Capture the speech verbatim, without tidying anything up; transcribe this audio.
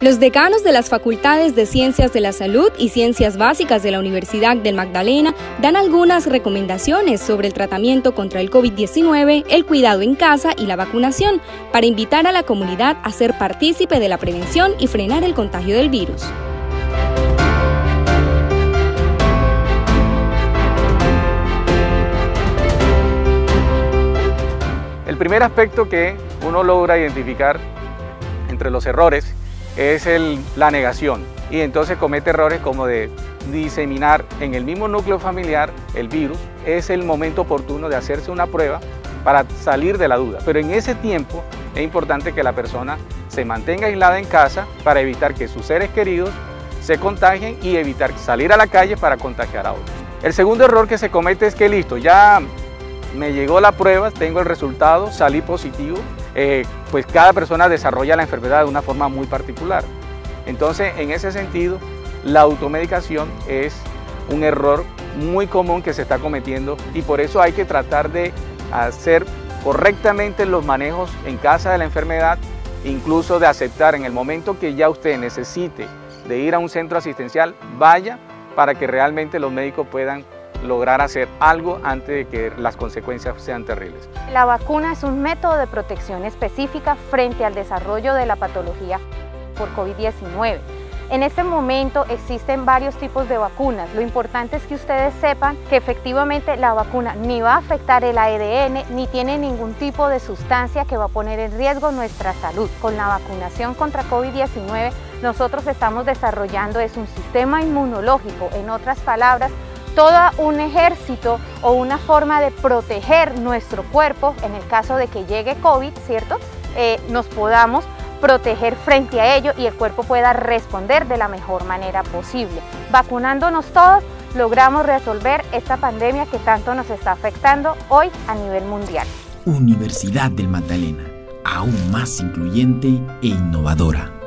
Los decanos de las Facultades de Ciencias de la Salud y Ciencias Básicas de la Universidad del Magdalena dan algunas recomendaciones sobre el tratamiento contra el COVID diecinueve, el cuidado en casa y la vacunación, para invitar a la comunidad a ser partícipe de la prevención y frenar el contagio del virus. El primer aspecto que uno logra identificar entre los errores es el, la negación, y entonces comete errores como de diseminar en el mismo núcleo familiar el virus. Es el momento oportuno de hacerse una prueba para salir de la duda, pero en ese tiempo es importante que la persona se mantenga aislada en casa para evitar que sus seres queridos se contagien y evitar salir a la calle para contagiar a otros. El segundo error que se comete es que listo, ya me llegó la prueba, tengo el resultado, salí positivo. Eh, pues cada persona desarrolla la enfermedad de una forma muy particular. Entonces, en ese sentido, la automedicación es un error muy común que se está cometiendo, y por eso hay que tratar de hacer correctamente los manejos en casa de la enfermedad, incluso de aceptar en el momento que ya usted necesite de ir a un centro asistencial, vaya, para que realmente los médicos puedan lograr hacer algo antes de que las consecuencias sean terribles. La vacuna es un método de protección específica frente al desarrollo de la patología por COVID diecinueve. En este momento existen varios tipos de vacunas. Lo importante es que ustedes sepan que efectivamente la vacuna ni va a afectar el A D N ni tiene ningún tipo de sustancia que va a poner en riesgo nuestra salud. Con la vacunación contra COVID diecinueve nosotros estamos desarrollando es un sistema inmunológico, en otras palabras, todo un ejército o una forma de proteger nuestro cuerpo en el caso de que llegue COVID, ¿cierto? Eh, nos podamos proteger frente a ello y el cuerpo pueda responder de la mejor manera posible. Vacunándonos todos, logramos resolver esta pandemia que tanto nos está afectando hoy a nivel mundial. Universidad del Magdalena, aún más incluyente e innovadora.